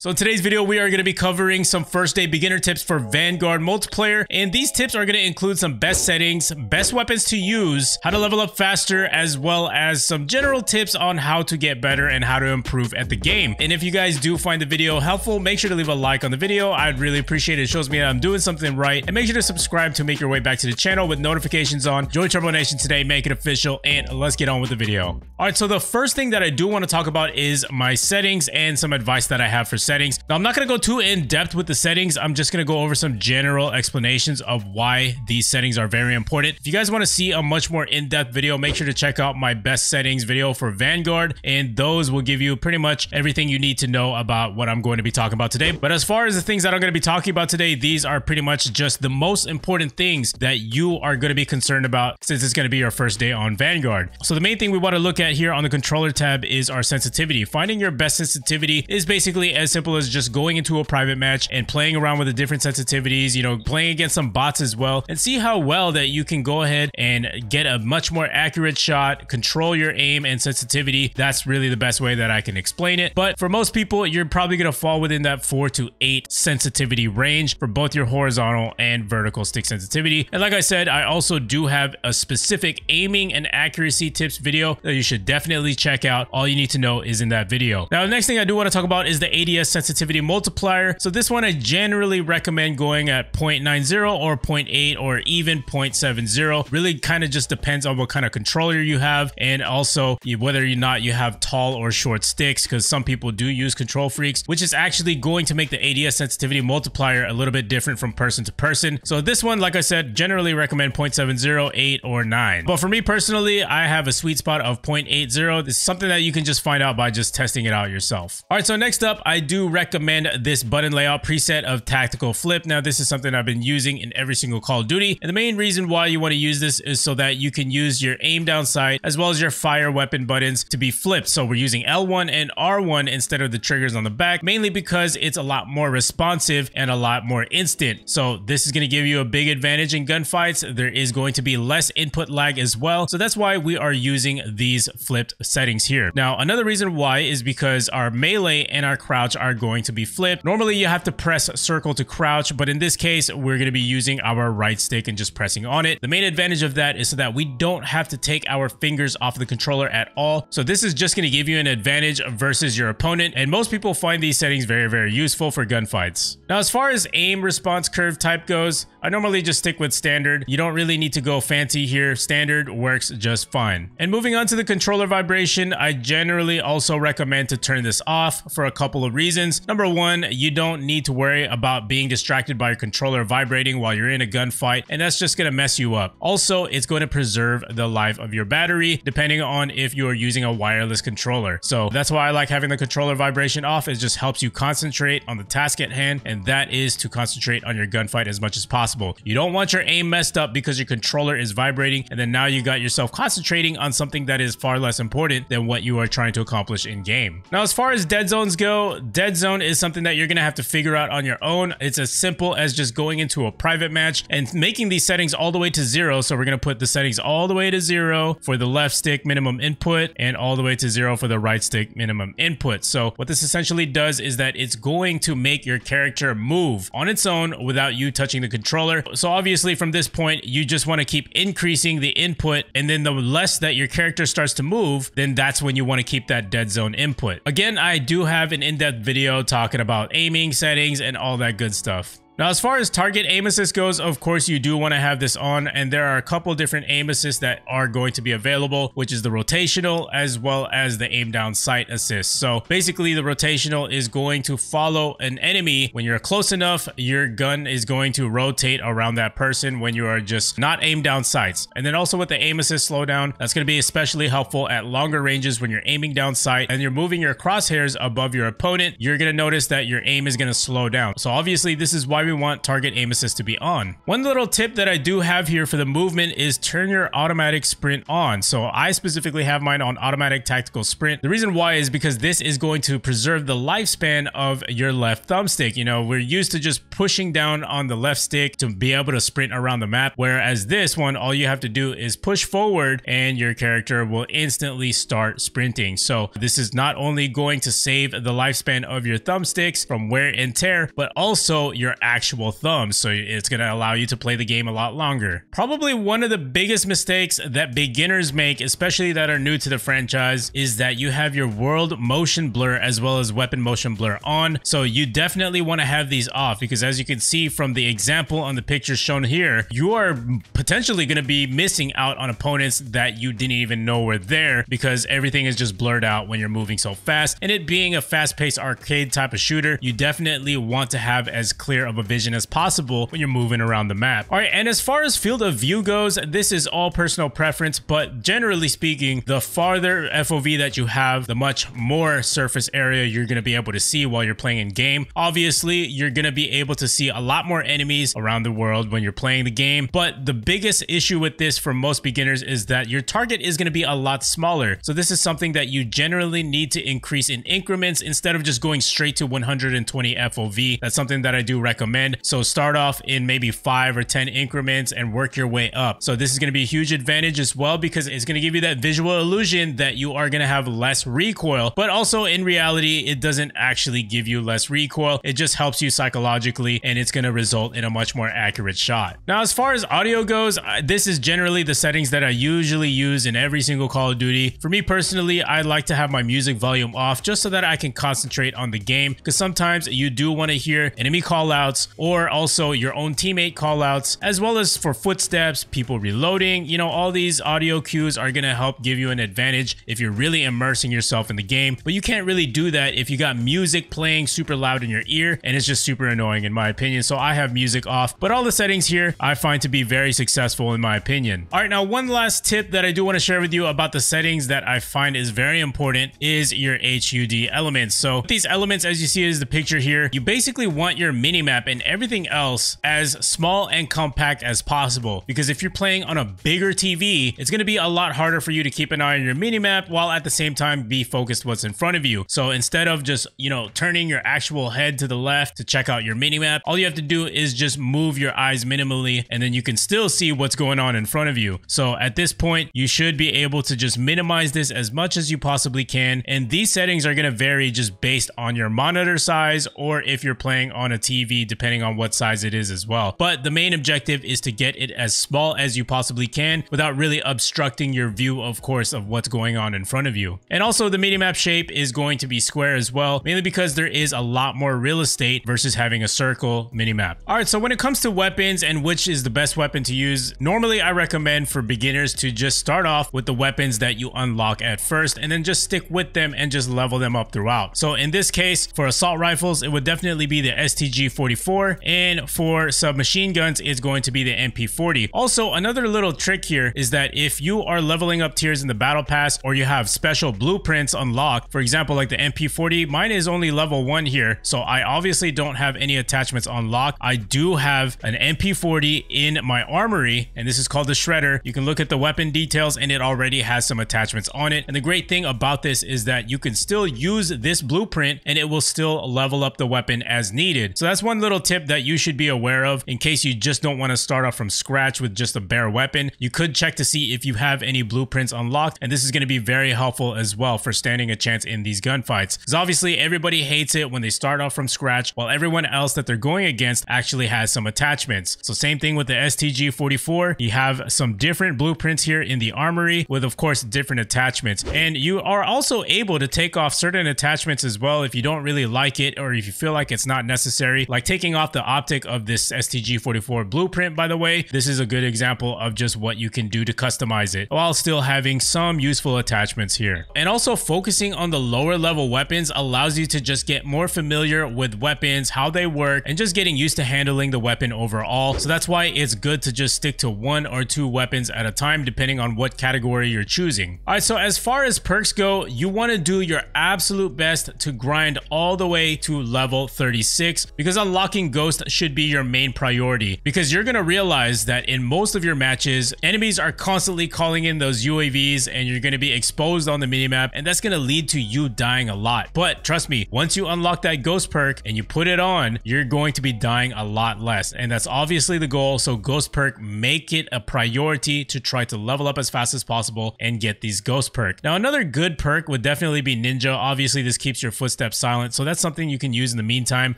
So in today's video, we are going to be covering some first day beginner tips for Vanguard multiplayer, and these tips are going to include some best settings, best weapons to use, how to level up faster, as well as some general tips on how to get better and how to improve at the game. And if you guys do find the video helpful, make sure to leave a like on the video. I'd really appreciate it. It shows me that I'm doing something right. And make sure to subscribe to make your way back to the channel with notifications on. Join Turbo Nation today, make it official, and let's get on with the video. All right, so the first thing that I do want to talk about is my settings and some advice that I have for settings. Now, I'm not going to go too in depth with the settings. I'm just going to go over some general explanations of why these settings are very important. If you guys want to see a much more in-depth video, make sure to check out my best settings video for Vanguard, and those will give you pretty much everything you need to know about what I'm going to be talking about today. But as far as the things that I'm going to be talking about today, these are pretty much just the most important things that you are going to be concerned about since it's going to be your first day on Vanguard. So the main thing we want to look at here on the controller tab is our sensitivity. Finding your best sensitivity is basically as simple as just going into a private match and playing around with the different sensitivities, you know, playing against some bots as well, and see how well that you can go ahead and get a much more accurate shot, control your aim and sensitivity. That's really the best way that I can explain it. But for most people, you're probably going to fall within that 4 to 8 sensitivity range for both your horizontal and vertical stick sensitivity. And like I said, I also do have a specific aiming and accuracy tips video that you should definitely check out. All you need to know is in that video. Now, the next thing I do want to talk about is the ADS sensitivity multiplier. So this one I generally recommend going at 0.90 or 0.8 or even 0.70. Really kind of just depends on what kind of controller you have, and also whether or not you have tall or short sticks, because some people do use control freaks, which is actually going to make the ADS sensitivity multiplier a little bit different from person to person. So this one, like I said, generally recommend 0.70, 8 or 9. But for me personally, I have a sweet spot of 0.80. This is something that you can just find out by just testing it out yourself. All right, so next up, I do recommend this button layout preset of tactical flip. Now, this is something I've been using in every single Call of Duty, and the main reason why you want to use this is so that you can use your aim down sight as well as your fire weapon buttons to be flipped. So we're using L1 and R1 instead of the triggers on the back, mainly because it's a lot more responsive and a lot more instant. So this is going to give you a big advantage in gunfights. There is going to be less input lag as well, so that's why we are using these flipped settings here. Now, another reason why is because our melee and our crouch are going to be flipped. Normally you have to press circle to crouch, but in this case we're going to be using our right stick and just pressing on it. The main advantage of that is so that we don't have to take our fingers off the controller at all. So this is just going to give you an advantage versus your opponent, and most people find these settings very, very useful for gunfights. Now, as far as aim response curve type goes, I normally just stick with standard. You don't really need to go fancy here. Standard works just fine. And moving on to the controller vibration, I generally also recommend to turn this off for a couple of reasons. Number one, you don't need to worry about being distracted by your controller vibrating while you're in a gunfight, and that's just going to mess you up. Also, it's going to preserve the life of your battery depending on if you're using a wireless controller. So that's why I like having the controller vibration off. It just helps you concentrate on the task at hand, and that is to concentrate on your gunfight as much as possible. You don't want your aim messed up because your controller is vibrating, and then now you got yourself concentrating on something that is far less important than what you are trying to accomplish in game. Now, as far as dead zones go, dead zone is something that you're going to have to figure out on your own. It's as simple as just going into a private match and making these settings all the way to 0. So we're going to put the settings all the way to 0 for the left stick minimum input and all the way to 0 for the right stick minimum input. So what this essentially does is that it's going to make your character move on its own without you touching the controller. So obviously from this point, you just want to keep increasing the input, and then the less that your character starts to move, then that's when you want to keep that dead zone input. Again, I do have an in-depth video talking about aiming settings and all that good stuff. Now, as far as target aim assist goes, of course, you do want to have this on, and there are a couple different aim assists that are going to be available, which is the rotational as well as the aim down sight assist. So basically, the rotational is going to follow an enemy. When you're close enough, your gun is going to rotate around that person when you are just not aim down sights. And then also with the aim assist slowdown, that's going to be especially helpful at longer ranges when you're aiming down sight and you're moving your crosshairs above your opponent. You're going to notice that your aim is going to slow down. So obviously, this is why we want target aim assist to be on. One little tip that I do have here for the movement is turn your automatic sprint on. So I specifically have mine on automatic tactical sprint. The reason why is because this is going to preserve the lifespan of your left thumbstick. You know, we're used to just pushing down on the left stick to be able to sprint around the map, whereas this one, all you have to do is push forward and your character will instantly start sprinting. So this is not only going to save the lifespan of your thumbsticks from wear and tear, but also your actual thumbs. So it's going to allow you to play the game a lot longer. Probably one of the biggest mistakes that beginners make, especially that are new to the franchise, is that you have your world motion blur as well as weapon motion blur on. So you definitely want to have these off, because as you can see from the example on the picture shown here, you are potentially going to be missing out on opponents that you didn't even know were there, because everything is just blurred out when you're moving so fast. And it being a fast-paced arcade type of shooter, you definitely want to have as clear of a vision as possible when you're moving around the map. All right, and as far as field of view goes, this is all personal preference, but generally speaking, the farther FOV that you have, the much more surface area you're going to be able to see while you're playing in game. Obviously, you're going to be able to see a lot more enemies around the world when you're playing the game, but the biggest issue with this for most beginners is that your target is going to be a lot smaller. So this is something that you generally need to increase in increments instead of just going straight to 120 FOV. That's something that I do recommend. So start off in maybe 5 or 10 increments and work your way up. So this is going to be a huge advantage as well, because it's going to give you that visual illusion that you are going to have less recoil, but also in reality, it doesn't actually give you less recoil. It just helps you psychologically, and it's going to result in a much more accurate shot. Now, as far as audio goes, this is generally the settings that I usually use in every single Call of Duty. For me personally, I like to have my music volume off just so that I can concentrate on the game, because sometimes you do want to hear enemy callouts or also your own teammate callouts, as well as for footsteps, people reloading. You know, all these audio cues are going to help give you an advantage if you're really immersing yourself in the game, but you can't really do that if you got music playing super loud in your ear, and it's just super annoying in my opinion. So I have music off, but all the settings here I find to be very successful in my opinion. All right, now one last tip that I do want to share with you about the settings that I find is very important is your HUD elements. So these elements, as you see is the picture here, you basically want your minimap and everything else as small and compact as possible, because if you're playing on a bigger TV, it's going to be a lot harder for you to keep an eye on your minimap while at the same time be focused what's in front of you. So instead of just, you know, turning your actual head to the left to check out your minimap, all you have to do is just move your eyes minimally, and then you can still see what's going on in front of you. So at this point, you should be able to just minimize this as much as you possibly can. And these settings are going to vary just based on your monitor size, or if you're playing on a TV, depending on what size it is as well. But the main objective is to get it as small as you possibly can without really obstructing your view, of course, of what's going on in front of you. And also the minimap shape is going to be square as well, mainly because there is a lot more real estate versus having a circle minimap. All right, so when it comes to weapons and which is the best weapon to use, normally I recommend for beginners to just start off with the weapons that you unlock at first and then just stick with them and just level them up throughout. So in this case, for assault rifles, it would definitely be the STG 44, and for submachine guns, it's going to be the MP40. Also, another little trick here is that if you are leveling up tiers in the battle pass or you have special blueprints unlocked, for example, like the MP40, mine is only level 1 here, so I obviously don't have any attachments unlocked. I do have an MP40 in my armory, and this is called the Shredder. You can look at the weapon details and it already has some attachments on it. And the great thing about this is that you can still use this blueprint and it will still level up the weapon as needed. So that's one little tip that you should be aware of in case you just don't want to start off from scratch with just a bare weapon. You could check to see if you have any blueprints unlocked, and this is going to be very helpful as well for standing a chance in these gunfights, because obviously everybody hates it when they start off from scratch while everyone else that they're going against actually has some attachments. So same thing with the STG 44. You have some different blueprints here in the armory with, of course, different attachments. And you are also able to take off certain attachments as well if you don't really like it or if you feel like it's not necessary, like taking off the optic of this STG 44 blueprint. By the way, this is a good example of just what you can do to customize it while still having some useful attachments here. And also focusing on the lower level weapons allows you to just get more familiar with weapons, how they work, and just getting used to handling the weapon overall. So that's why it's good to just stick to 1 or 2 weapons at a time depending on what category you're choosing. All right, so as far as perks go, you want to do your absolute best to grind all the way to level 36, because unlocking blocking Ghost should be your main priority, because you're going to realize that in most of your matches, enemies are constantly calling in those UAVs and you're going to be exposed on the minimap, and that's going to lead to you dying a lot. But trust me, once you unlock that Ghost perk and you put it on, you're going to be dying a lot less, and that's obviously the goal. So Ghost perk, make it a priority to try to level up as fast as possible and get these Ghost perk. Now, another good perk would definitely be Ninja. Obviously, this keeps your footsteps silent, so that's something you can use in the meantime,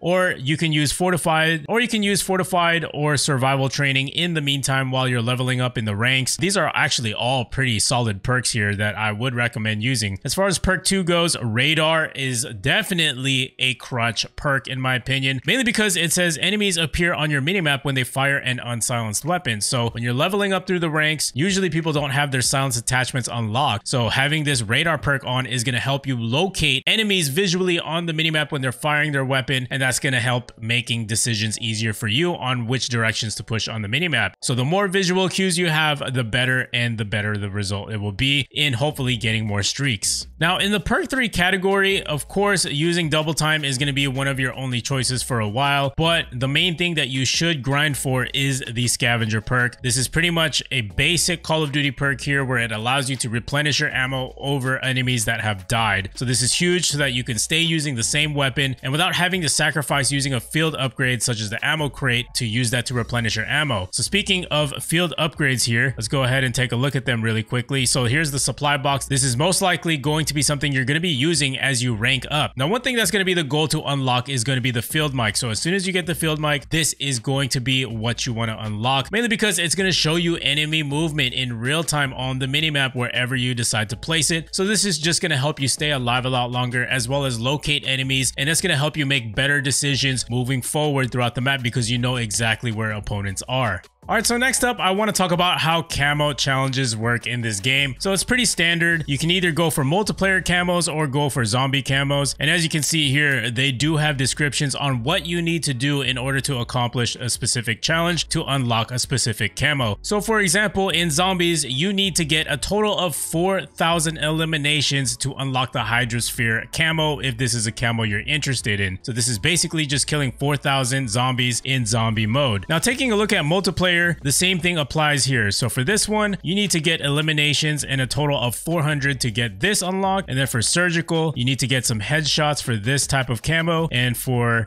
or you can use Fortified or Survival Training in the meantime while you're leveling up in the ranks. These are actually all pretty solid perks here that I would recommend using. As far as perk 2 goes, Radar is definitely a crutch perk in my opinion, mainly because it says enemies appear on your minimap when they fire an unsilenced weapon. So when you're leveling up through the ranks, usually people don't have their silence attachments unlocked, so having this Radar perk on is going to help you locate enemies visually on the minimap when they're firing their weapon, and that's going to help making decisions easier for you on which directions to push on the minimap. So the more visual cues you have, the better, and the better the result it will be in hopefully getting more streaks. Now, in the perk 3 category, of course, using Double Time is going to be one of your only choices for a while, but the main thing that you should grind for is the Scavenger perk. This is pretty much a basic Call of Duty perk here where it allows you to replenish your ammo over enemies that have died. So this is huge so that you can stay using the same weapon and without having to sacrifice using a field upgrade such as the ammo crate to use that to replenish your ammo. So speaking of field upgrades here, let's go ahead and take a look at them really quickly. So here's the supply box. This is most likely going to be something you're going to be using as you rank up. Now, one thing that's going to be the goal to unlock is going to be the field mic. So as soon as you get the field mic, this is going to be what you want to unlock, mainly because it's going to show you enemy movement in real time on the minimap wherever you decide to place it. So this is just going to help you stay alive a lot longer, as well as locate enemies, and that's going to help you make better decisions moving forward throughout the map because you know exactly where opponents are. All right, so next up, I want to talk about how camo challenges work in this game. So it's pretty standard. You can either go for multiplayer camos or go for zombie camos. And as you can see here, they do have descriptions on what you need to do in order to accomplish a specific challenge to unlock a specific camo. So for example, in zombies, you need to get a total of 4,000 eliminations to unlock the Hydrosphere camo, if this is a camo you're interested in. So this is basically just killing 4,000 zombies in zombie mode. Now, taking a look at multiplayer, the same thing applies here. So for this one, you need to get eliminations and a total of 400 to get this unlocked. And then for surgical, you need to get some headshots for this type of camo. And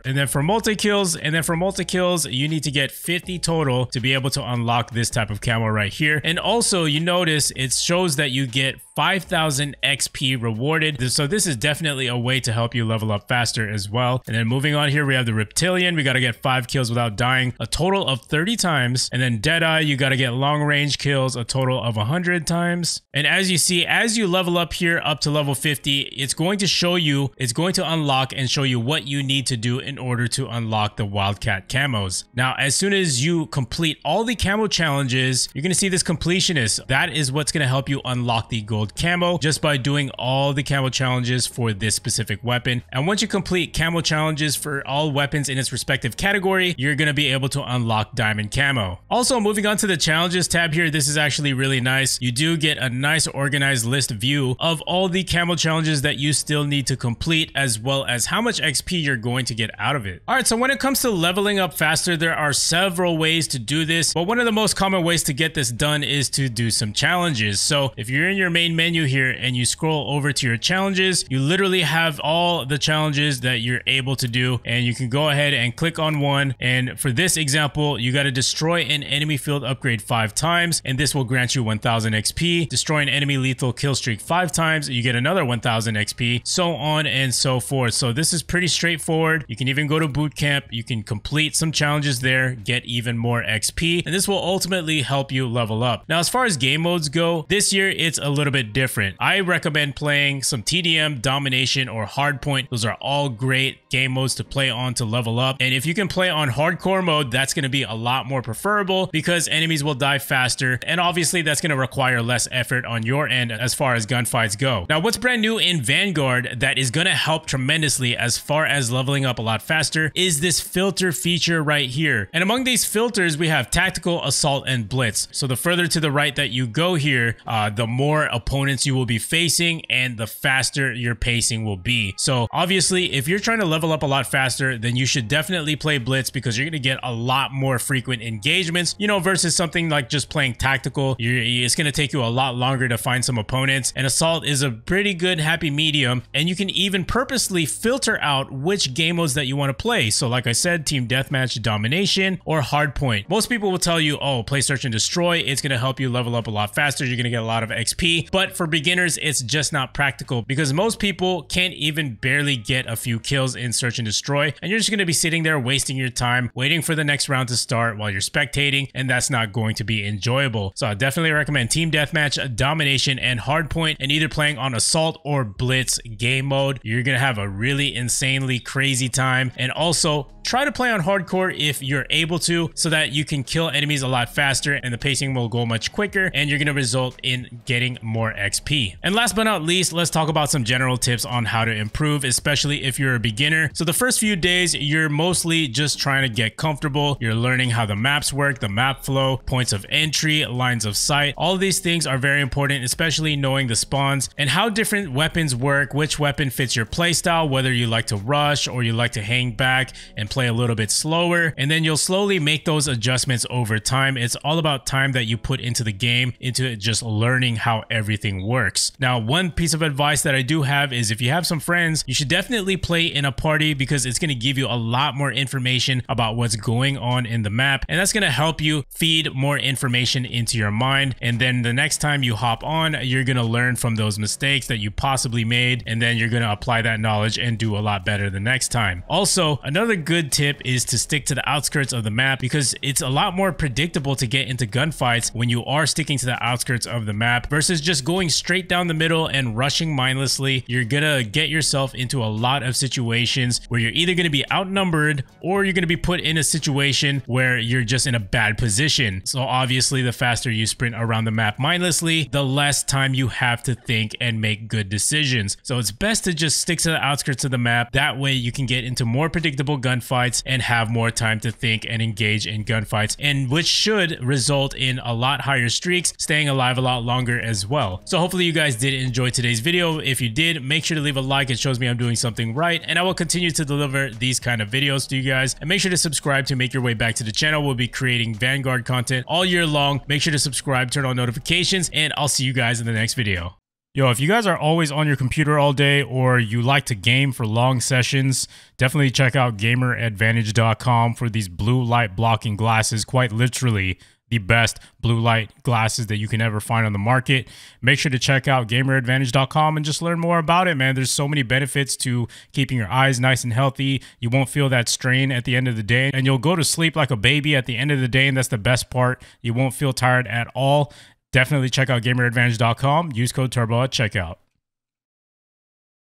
then for multi kills, you need to get 50 total to be able to unlock this type of camo right here. And also, you notice it shows that you get 5,000 XP rewarded. So this is definitely a way to help you level up faster as well. And then moving on here, we have the Reptilian. We got to get 5 kills without dying, a total of 30 times. And then Deadeye, you got to get long range kills, a total of 100 times. And as you see, as you level up here up to level 50, it's going to unlock and show you what you need to do in order to unlock the Wildcat camos. Now, as soon as you complete all the camo challenges, you're going to see this completionist. That is what's going to help you unlock the gold camo, just by doing all the camo challenges for this specific weapon. And once you complete camo challenges for all weapons in its respective category, you're going to be able to unlock diamond camo. Also, moving on to the challenges tab here, this is actually really nice. You do get a nice organized list view of all the camo challenges that you still need to complete, as well as how much XP you're going to get out of it. All right, so when it comes to leveling up faster, there are several ways to do this, but one of the most common ways to get this done is to do some challenges. So if you're in your main menu here and you scroll over to your challenges, you literally have all the challenges that you're able to do, and you can go ahead and click on one. And for this example, you got to destroy an enemy field upgrade 5 times, and this will grant you 1,000 XP. Destroy an enemy lethal kill streak 5 times, you get another 1,000 XP, so on and so forth. So this is pretty straightforward. You can even go to boot camp, you can complete some challenges there, get even more XP, and this will ultimately help you level up. Now, as far as game modes go, this year it's a little bit different. I recommend playing some TDM, Domination, or Hardpoint. Those are all great game modes to play on to level up, and if you can play on hardcore mode, that's going to be a lot more preferred. vulnerable because enemies will die faster, and obviously that's going to require less effort on your end as far as gunfights go. Now, what's brand new in Vanguard that is going to help tremendously as far as leveling up a lot faster is this filter feature right here. And among these filters, we have Tactical, Assault, and Blitz. So the further to the right that you go here, the more opponents you will be facing and the faster your pacing will be. So obviously, if you're trying to level up a lot faster, then you should definitely play Blitz because you're going to get a lot more frequent engagements, you know, versus something like just playing Tactical. It's going to take you a lot longer to find some opponents. And Assault is a pretty good happy medium, and you can even purposely filter out which game modes that you want to play. So like I said, Team Deathmatch, Domination, or Hardpoint. Most people will tell you, oh, play Search and Destroy. It's going to help you level up a lot faster. You're going to get a lot of XP. But for beginners, it's just not practical because most people can't even barely get a few kills in Search and Destroy. And you're just going to be sitting there wasting your time, waiting for the next round to start while you're spectating. And that's not going to be enjoyable. So I definitely recommend Team Deathmatch, Domination, and Hardpoint, and either playing on Assault or Blitz game mode. You're going to have a really insanely crazy time. And also try to play on hardcore if you're able to, so that you can kill enemies a lot faster and the pacing will go much quicker, and you're going to result in getting more XP. And last but not least, let's talk about some general tips on how to improve, especially if you're a beginner. So the first few days, you're mostly just trying to get comfortable. You're learning how the maps work, the map flow, points of entry, lines of sight. All of these things are very important, especially knowing the spawns and how different weapons work, which weapon fits your playstyle, whether you like to rush or you like to hang back and play a little bit slower. And then you'll slowly make those adjustments over time. It's all about time that you put into the game, into just learning how everything works. Now, one piece of advice that I do have is if you have some friends, you should definitely play in a party because it's going to give you a lot more information about what's going on in the map. And that's going to help you feed more information into your mind. And then the next time you hop on, you're going to learn from those mistakes that you possibly made. And then you're going to apply that knowledge and do a lot better the next time. Also, another good tip is to stick to the outskirts of the map because it's a lot more predictable to get into gunfights when you are sticking to the outskirts of the map versus just going straight down the middle and rushing mindlessly. You're gonna get yourself into a lot of situations where you're either gonna be outnumbered or you're gonna be put in a situation where you're just in a bad position. So obviously, the faster you sprint around the map mindlessly, the less time you have to think and make good decisions. So it's best to just stick to the outskirts of the map. That way you can get into more predictable gunfights and have more time to think and engage in gunfights, and which should result in a lot higher streaks, staying alive a lot longer as well. So hopefully you guys did enjoy today's video. If you did, make sure to leave a like. It shows me I'm doing something right, and I will continue to deliver these kind of videos to you guys. And make sure to subscribe to make your way back to the channel. We'll be creating Vanguard content all year long. Make sure to subscribe, turn on notifications, and I'll see you guys in the next video. Yo, if you guys are always on your computer all day or you like to game for long sessions, definitely check out GamerAdvantage.com for these blue light blocking glasses. Quite literally the best blue light glasses that you can ever find on the market. Make sure to check out GamerAdvantage.com and just learn more about it, man. There's so many benefits to keeping your eyes nice and healthy. You won't feel that strain at the end of the day, and you'll go to sleep like a baby at the end of the day, and that's the best part. You won't feel tired at all. Definitely check out GamerAdvantage.com. Use code TURBO at checkout.